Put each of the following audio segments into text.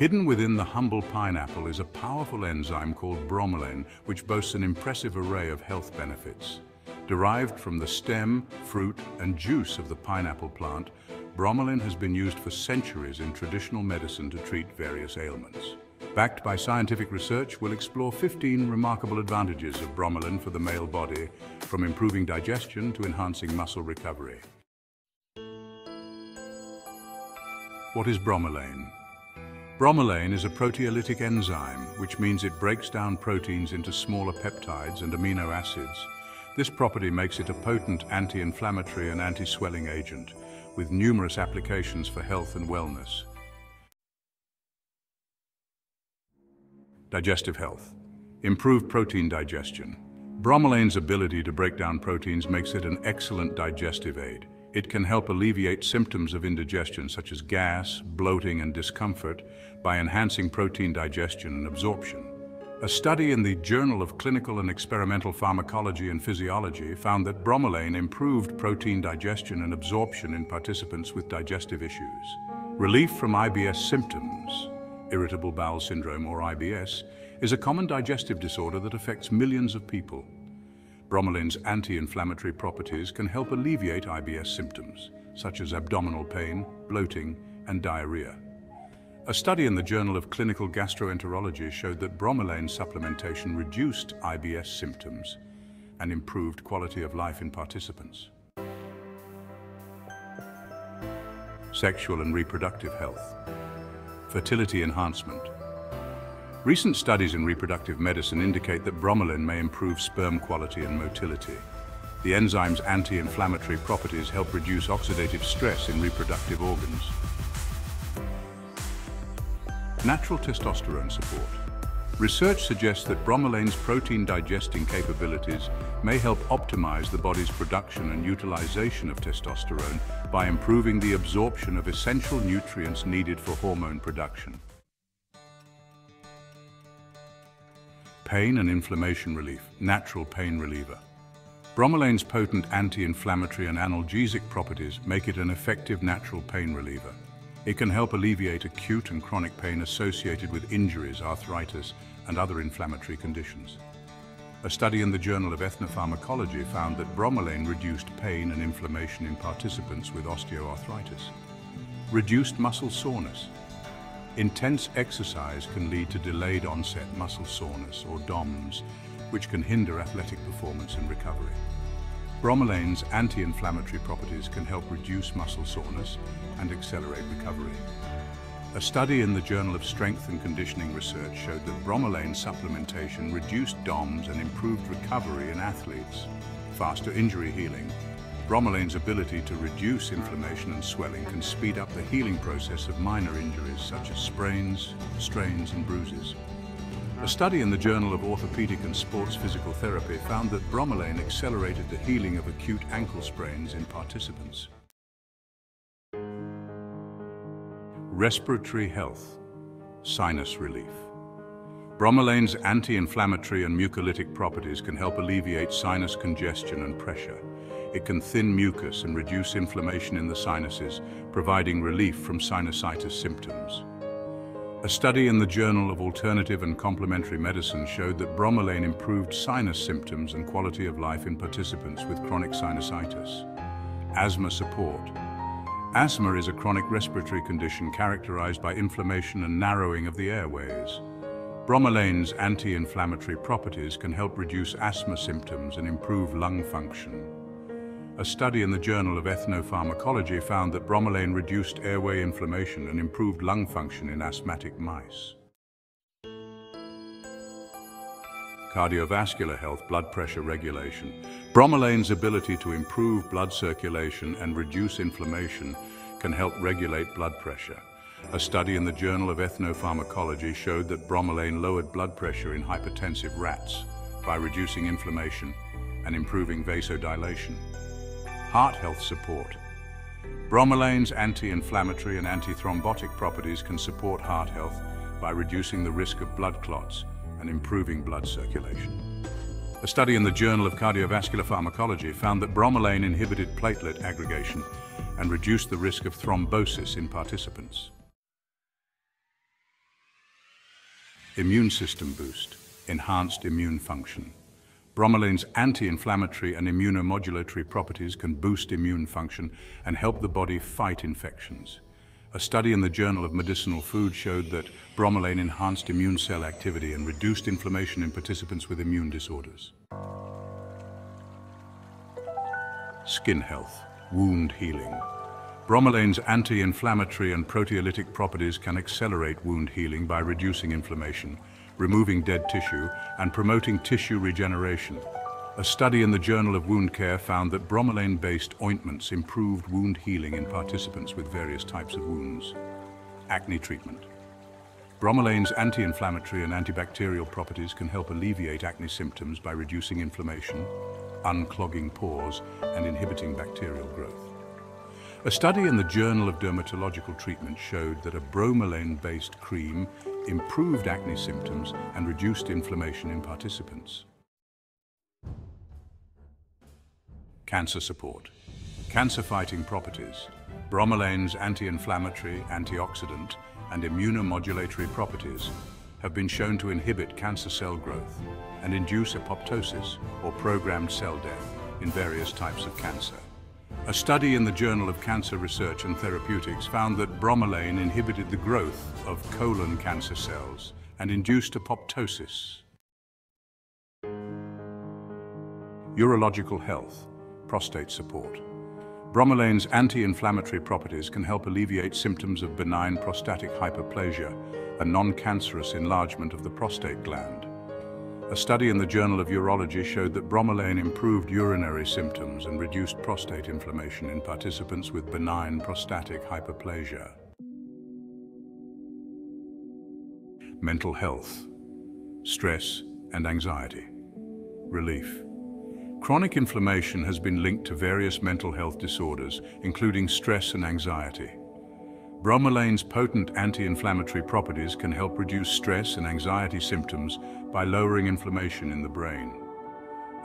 Hidden within the humble pineapple is a powerful enzyme called bromelain, which boasts an impressive array of health benefits. Derived from the stem, fruit, and juice of the pineapple plant, bromelain has been used for centuries in traditional medicine to treat various ailments. Backed by scientific research, we'll explore 15 remarkable advantages of bromelain for the male body, from improving digestion to enhancing muscle recovery. What is bromelain? Bromelain is a proteolytic enzyme, which means it breaks down proteins into smaller peptides and amino acids. This property makes it a potent anti-inflammatory and anti-swelling agent, with numerous applications for health and wellness. Digestive health. Improved protein digestion. Bromelain's ability to break down proteins makes it an excellent digestive aid. It can help alleviate symptoms of indigestion such as gas, bloating, and discomfort by enhancing protein digestion and absorption. A study in the Journal of Clinical and Experimental Pharmacology and Physiology found that bromelain improved protein digestion and absorption in participants with digestive issues. Relief from IBS symptoms. Irritable bowel syndrome, or IBS, is a common digestive disorder that affects millions of people. Bromelain's anti-inflammatory properties can help alleviate IBS symptoms, such as abdominal pain, bloating, and diarrhea. A study in the Journal of Clinical Gastroenterology showed that bromelain supplementation reduced IBS symptoms and improved quality of life in participants. Sexual and reproductive health. Fertility enhancement. Recent studies in reproductive medicine indicate that bromelain may improve sperm quality and motility. The enzyme's anti-inflammatory properties help reduce oxidative stress in reproductive organs. Natural testosterone support. Research suggests that bromelain's protein digesting capabilities may help optimize the body's production and utilization of testosterone by improving the absorption of essential nutrients needed for hormone production. Pain and inflammation relief, natural pain reliever. Bromelain's potent anti-inflammatory and analgesic properties make it an effective natural pain reliever. It can help alleviate acute and chronic pain associated with injuries, arthritis, and other inflammatory conditions. A study in the Journal of Ethnopharmacology found that bromelain reduced pain and inflammation in participants with osteoarthritis. Reduced muscle soreness. Intense exercise can lead to delayed onset muscle soreness, or DOMS, which can hinder athletic performance and recovery. Bromelain's anti-inflammatory properties can help reduce muscle soreness and accelerate recovery. A study in the Journal of Strength and Conditioning Research showed that bromelain supplementation reduced DOMS and improved recovery in athletes. Faster injury healing. Bromelain's ability to reduce inflammation and swelling can speed up the healing process of minor injuries such as sprains, strains, and bruises. A study in the Journal of Orthopedic and Sports Physical Therapy found that bromelain accelerated the healing of acute ankle sprains in participants. Respiratory health, sinus relief. Bromelain's anti-inflammatory and mucolytic properties can help alleviate sinus congestion and pressure. It can thin mucus and reduce inflammation in the sinuses, providing relief from sinusitis symptoms. A study in the Journal of Alternative and Complementary Medicine showed that bromelain improved sinus symptoms and quality of life in participants with chronic sinusitis. Asthma support. Asthma is a chronic respiratory condition characterized by inflammation and narrowing of the airways. Bromelain's anti-inflammatory properties can help reduce asthma symptoms and improve lung function. A study in the Journal of Ethnopharmacology found that bromelain reduced airway inflammation and improved lung function in asthmatic mice. Cardiovascular health, blood pressure regulation. Bromelain's ability to improve blood circulation and reduce inflammation can help regulate blood pressure. A study in the Journal of Ethnopharmacology showed that bromelain lowered blood pressure in hypertensive rats by reducing inflammation and improving vasodilation. Heart health support. Bromelain's anti-inflammatory and anti-thrombotic properties can support heart health by reducing the risk of blood clots and improving blood circulation. A study in the Journal of Cardiovascular Pharmacology found that bromelain inhibited platelet aggregation and reduced the risk of thrombosis in participants. Immune system boost, enhanced immune function. Bromelain's anti-inflammatory and immunomodulatory properties can boost immune function and help the body fight infections. A study in the Journal of Medicinal Food showed that bromelain enhanced immune cell activity and reduced inflammation in participants with immune disorders. Skin health, wound healing. Bromelain's anti-inflammatory and proteolytic properties can accelerate wound healing by reducing inflammation, removing dead tissue, and promoting tissue regeneration. A study in the Journal of Wound Care found that bromelain-based ointments improved wound healing in participants with various types of wounds. Acne treatment. Bromelain's anti-inflammatory and antibacterial properties can help alleviate acne symptoms by reducing inflammation, unclogging pores, and inhibiting bacterial growth. A study in the Journal of Dermatological Treatment showed that a bromelain-based cream improved acne symptoms and reduced inflammation in participants. Cancer support. Cancer-fighting properties. Bromelain's anti-inflammatory, antioxidant, and immunomodulatory properties have been shown to inhibit cancer cell growth and induce apoptosis, or programmed cell death, in various types of cancer. A study in the Journal of Cancer Research and Therapeutics found that bromelain inhibited the growth of colon cancer cells and induced apoptosis. Urological health, prostate support. Bromelain's anti-inflammatory properties can help alleviate symptoms of benign prostatic hyperplasia, a non-cancerous enlargement of the prostate gland. A study in the Journal of Urology showed that bromelain improved urinary symptoms and reduced prostate inflammation in participants with benign prostatic hyperplasia. Mental health, stress and anxiety. Relief. Chronic inflammation has been linked to various mental health disorders, including stress and anxiety. Bromelain's potent anti-inflammatory properties can help reduce stress and anxiety symptoms by lowering inflammation in the brain.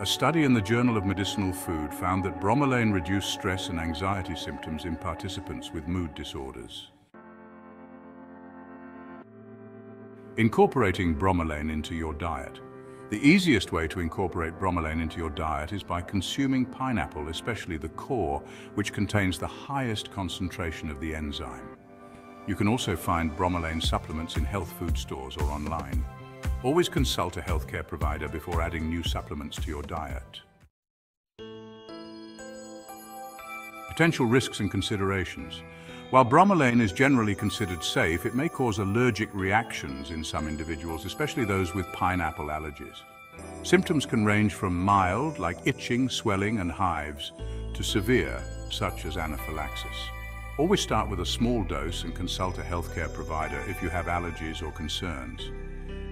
A study in the Journal of Medicinal Food found that bromelain reduced stress and anxiety symptoms in participants with mood disorders. Incorporating bromelain into your diet. The easiest way to incorporate bromelain into your diet is by consuming pineapple, especially the core, which contains the highest concentration of the enzyme. You can also find bromelain supplements in health food stores or online. Always consult a healthcare provider before adding new supplements to your diet. Potential risks and considerations. While bromelain is generally considered safe, it may cause allergic reactions in some individuals, especially those with pineapple allergies. Symptoms can range from mild, like itching, swelling, and hives, to severe, such as anaphylaxis. Always start with a small dose and consult a healthcare provider if you have allergies or concerns.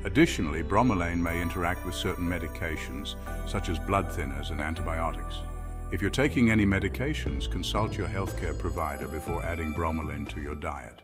Additionally, bromelain may interact with certain medications, such as blood thinners and antibiotics. If you're taking any medications, consult your healthcare provider before adding bromelain to your diet.